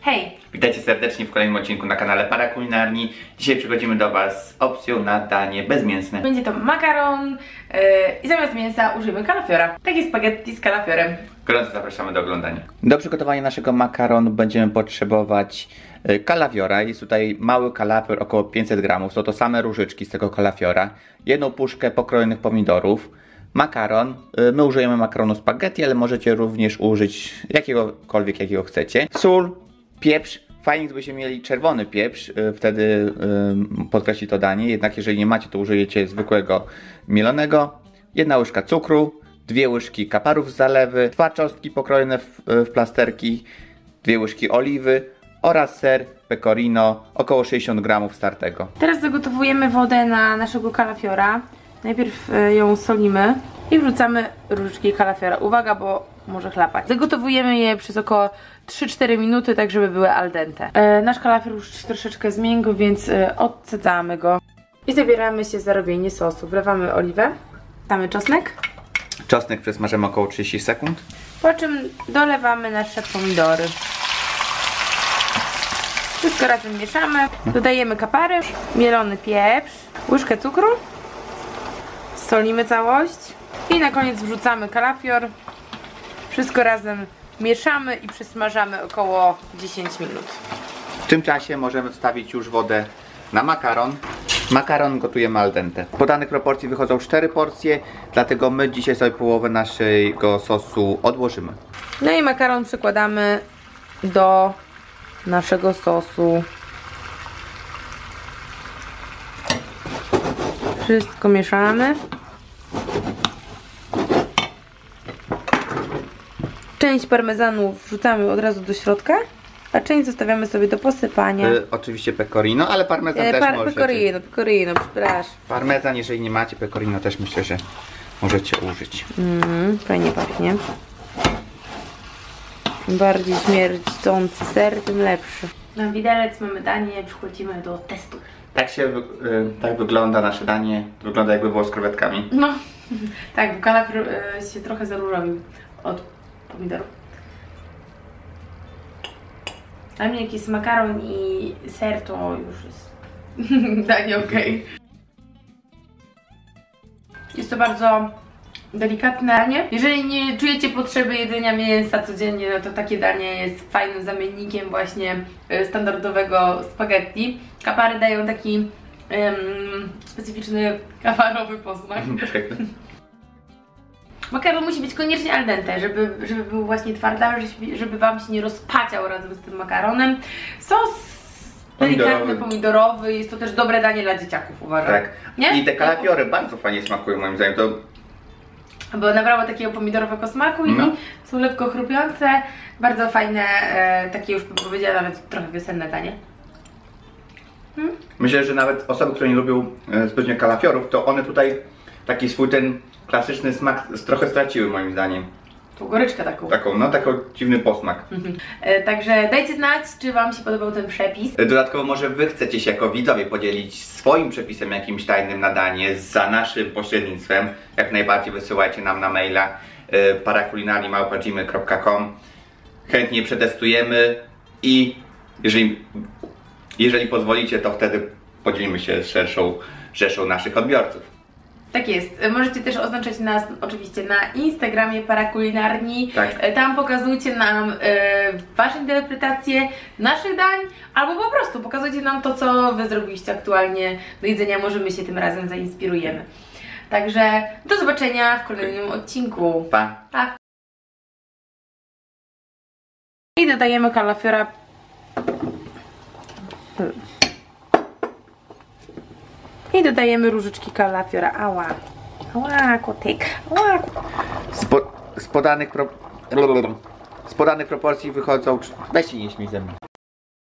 Hej! Witajcie serdecznie w kolejnym odcinku na kanale Para Kulinarni. Dzisiaj przychodzimy do Was z opcją na danie bezmięsne. Będzie to makaron i zamiast mięsa użyjemy kalafiora. Takie spaghetti z kalafiorem. Gorąco zapraszamy do oglądania. Do przygotowania naszego makaronu będziemy potrzebować kalafiora. Jest tutaj mały kalafior, około 500 gramów. Są to same różyczki z tego kalafiora. Jedną puszkę pokrojonych pomidorów. Makaron. My użyjemy makaronu spaghetti, ale możecie również użyć jakiegokolwiek, jakiego chcecie. Sól. Pieprz. Fajnie, gdybyście mieli czerwony pieprz, wtedy podkreśli to danie. Jednak jeżeli nie macie, to użyjecie zwykłego mielonego. 1 łyżka cukru, 2 łyżki kaparów z zalewy, 2 czosnki pokrojone w plasterki, 2 łyżki oliwy oraz ser pecorino, około 60 g startego. Teraz zagotowujemy wodę na naszego kalafiora. Najpierw ją solimy i wrzucamy różyczki kalafiora. Uwaga, bo może chlapać. Zagotowujemy je przez około 3-4 minuty, tak żeby były al dente. Nasz kalafior już troszeczkę zmiękł, więc odcedzamy go. I zabieramy się za robienie sosu. Wlewamy oliwę, damy czosnek. Czosnek przesmażymy około 30 sekund. Po czym dolewamy nasze pomidory. Wszystko razem mieszamy. Dodajemy kapary, mielony pieprz, łyżkę cukru. Solimy całość. I na koniec wrzucamy kalafior. Wszystko razem mieszamy i przysmażamy około 10 minut. W tym czasie możemy wstawić już wodę na makaron. Makaron gotujemy al dente. Podanych proporcji wychodzą 4 porcje, dlatego my dzisiaj sobie połowę naszego sosu odłożymy. No i makaron przykładamy do naszego sosu. Wszystko mieszamy. Część parmezanu wrzucamy od razu do środka, a część zostawiamy sobie do posypania. Oczywiście pecorino, ale parmezan też możecie. Pecorino, przepraszam. Parmezan, jeżeli nie macie, pecorino też myślę, że możecie użyć. Fajnie pachnie. Im bardziej śmierdzący ser, tym lepszy. Na widelec mamy danie, przychodzimy do testu. Tak wygląda nasze danie. Wygląda jakby było z krewetkami. No, tak, bo kalafior się trochę zaróżowił od pomidorów. Dla mnie jakiś makaron i ser to już jest danie okej. Jest to bardzo delikatne danie. Jeżeli nie czujecie potrzeby jedzenia mięsa codziennie, no to takie danie jest fajnym zamiennikiem właśnie standardowego spaghetti. Kapary dają taki specyficzny kawarowy posmak. Makaron musi być koniecznie al dente, żeby był właśnie twardawy, żeby Wam się nie rozpaciał razem z tym makaronem. Sos delikatny, pomidorowy, jest to też dobre danie dla dzieciaków, uważam. Tak. Nie? I te kalafiory bardzo fajnie smakują moim zdaniem. To... Bo nabrało takiego pomidorowego smaku i są lekko chrupiące, bardzo fajne, takie już bym powiedziała nawet trochę wiosenne danie. Myślę, że nawet osoby, które nie lubią zbytnio kalafiorów, to one tutaj taki swój ten klasyczny smak trochę straciły moim zdaniem. Tą goryczkę taką. Taką dziwny posmak. Także dajcie znać, czy Wam się podobał ten przepis. Dodatkowo może Wy chcecie się jako widzowie podzielić swoim przepisem jakimś tajnym na danie za naszym pośrednictwem. Jak najbardziej wysyłajcie nam na maila parakulinarni@gmail.com. Chętnie przetestujemy i jeżeli pozwolicie, to wtedy podzielimy się z szerszą rzeszą naszych odbiorców. Tak jest. Możecie też oznaczać nas oczywiście na Instagramie Para Kulinarni. Tak. Tam pokazujcie nam Wasze interpretacje naszych dań, albo po prostu pokazujcie nam to, co Wy zrobiliście aktualnie do jedzenia. Może my się tym razem zainspirujemy. Także do zobaczenia w kolejnym odcinku. Pa! Pa. I dodajemy kalafiora. I dodajemy różyczki kalafiora. Ała, ała, kotek, ała. Z podanych proporcji wychodzą... Weź się nie śmiej ze mną.